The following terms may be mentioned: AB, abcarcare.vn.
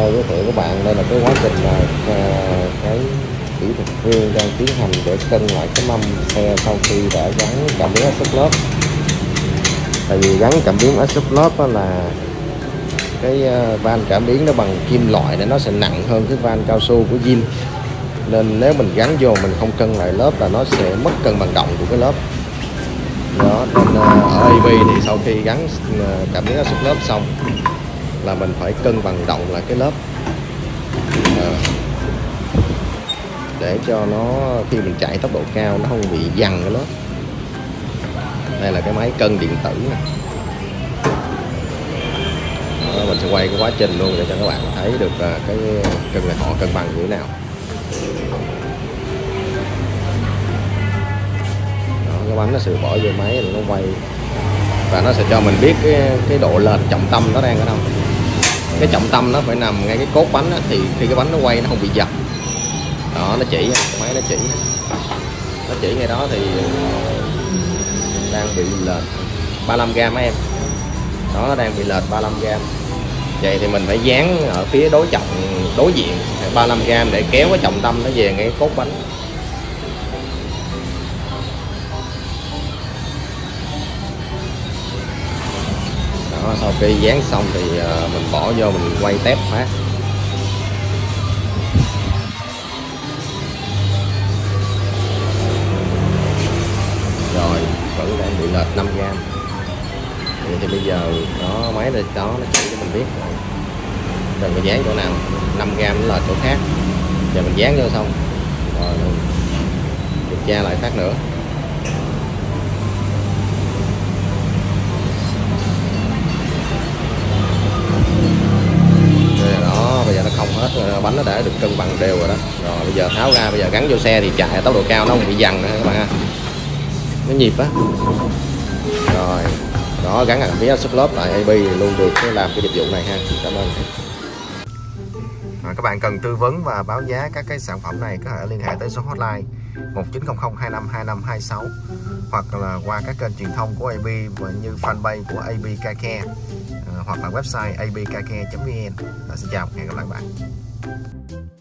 tôi giới thiệu các bạn đây là cái quá trình mà cái kỹ thuật viên đang tiến hành để cân lại cái mâm xe sau khi đã gắn cảm biến áp suất lớp. Tại vì gắn cảm biến áp suất lớp là cái van cảm biến nó bằng kim loại để nó sẽ nặng hơn cái van cao su của zin, nên nếu mình gắn vô mình không cân lại lớp là nó sẽ mất cân bằng động của cái lớp đó. Nên ở AB thì sau khi gắn cảm biến áp suất lớp xong là mình phải cân bằng động lại cái lớp để cho nó khi mình chạy tốc độ cao nó không bị dằn cái lớp. Đây là cái máy cân điện tử này. Đó, mình sẽ quay cái quá trình luôn để cho các bạn thấy được cái cân này họ cân bằng như thế nào. Đó, cái bánh nó sẽ bỏ vô máy rồi nó quay và nó sẽ cho mình biết cái độ lệch trọng tâm nó đang ở đâu. Cái trọng tâm nó phải nằm ngay cái cốt bánh đó, thì khi cái bánh nó quay nó không bị dập. Đó, nó chỉ, cái máy nó chỉ ngay đó thì đang bị lệch 35g mấy em. Đó, nó đang bị lệch 35g. Vậy thì mình phải dán ở phía đối diện 35g để kéo cái trọng tâm nó về ngay cốt bánh. Đó, sau khi dán xong thì mình bỏ vô mình quay test phát. Rồi, vẫn đang bị lệch 5g. Vậy thì bây giờ nó máy này đó nó chỉ cho mình biết rồi. Rồi mình dán chỗ nào 5g nó lệch chỗ khác. Giờ mình dán vô xong rồi mình kiểm tra lại phát nữa. Bánh nó đã được cân bằng đều rồi đó. Rồi bây giờ tháo ra, bây giờ gắn vô xe thì chạy ở tốc độ cao nó không bị dằn nữa các bạn ha. Nó nhịp á. Rồi, đó, gắn cảm biến áp suất lớp tại AB luôn được làm cái dịch vụ này ha. Cảm ơn. Rồi, các bạn cần tư vấn và báo giá các cái sản phẩm này có thể liên hệ tới số hotline 1900252526 hoặc là qua các kênh truyền thông của AB như fanpage của AB Car Care hoặc là website abcarcare.vn. Xin chào, hẹn gặp lại các bạn.